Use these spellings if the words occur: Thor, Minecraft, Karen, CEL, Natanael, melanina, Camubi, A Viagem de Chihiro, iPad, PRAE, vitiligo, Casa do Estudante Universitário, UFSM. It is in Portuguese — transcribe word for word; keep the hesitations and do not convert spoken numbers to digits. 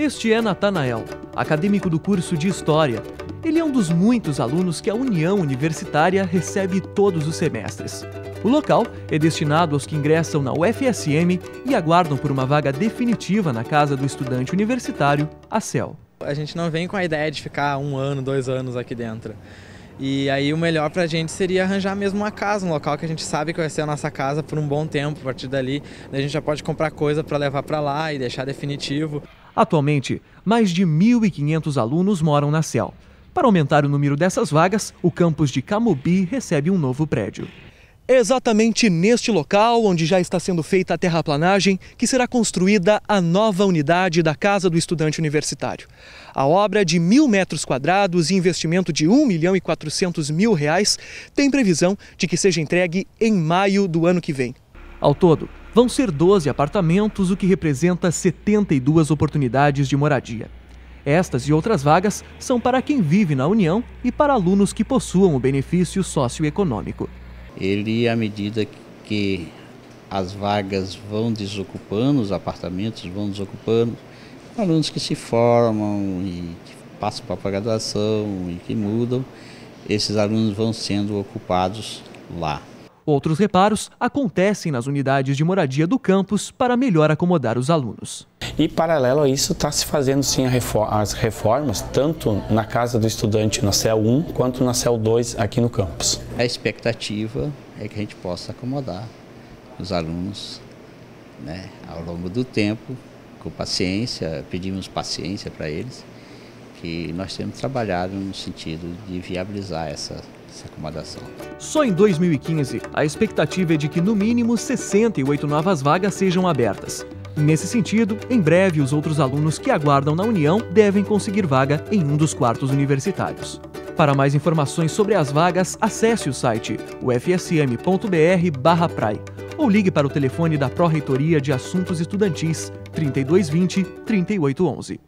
Este é Natanael, acadêmico do curso de História. Ele é um dos muitos alunos que a União Universitária recebe todos os semestres. O local é destinado aos que ingressam na U F S M e aguardam por uma vaga definitiva na Casa do Estudante Universitário, a C E L. A gente não vem com a ideia de ficar um ano, dois anos aqui dentro. E aí o melhor pra gente seria arranjar mesmo uma casa, um local que a gente sabe que vai ser a nossa casa por um bom tempo. A partir dali, a gente já pode comprar coisa para levar para lá e deixar definitivo. Atualmente, mais de mil e quinhentos alunos moram na C E L. Para aumentar o número dessas vagas, o campus de Camubi recebe um novo prédio. Exatamente neste local, onde já está sendo feita a terraplanagem, que será construída a nova unidade da Casa do Estudante Universitário. A obra, de mil metros quadrados e investimento de um milhão e quatrocentos mil reais, tem previsão de que seja entregue em maio do ano que vem. Ao todo, vão ser doze apartamentos, o que representa setenta e duas oportunidades de moradia. Estas e outras vagas são para quem vive na União e para alunos que possuam o benefício socioeconômico. Ele, à medida que as vagas vão desocupando, os apartamentos vão desocupando, alunos que se formam e que passam para a graduação e que mudam, esses alunos vão sendo ocupados lá. Outros reparos acontecem nas unidades de moradia do campus para melhor acomodar os alunos. E, paralelo a isso, está se fazendo sim as reformas, tanto na Casa do Estudante, na C E L um, quanto na C E L dois, aqui no campus. A expectativa é que a gente possa acomodar os alunos, né, ao longo do tempo, com paciência, pedimos paciência para eles, que nós temos trabalhado no sentido de viabilizar essa essa acomodação. Só em dois mil e quinze, a expectativa é de que no mínimo sessenta e oito novas vagas sejam abertas. Nesse sentido, em breve os outros alunos que aguardam na União devem conseguir vaga em um dos quartos universitários. Para mais informações sobre as vagas, acesse o site u f s m ponto b r barra P R A E ou ligue para o telefone da Pró-Reitoria de Assuntos Estudantis trinta e dois vinte, trinta e oito onze.